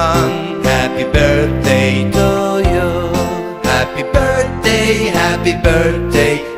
song. Happy birthday to you. Happy birthday, happy birthday.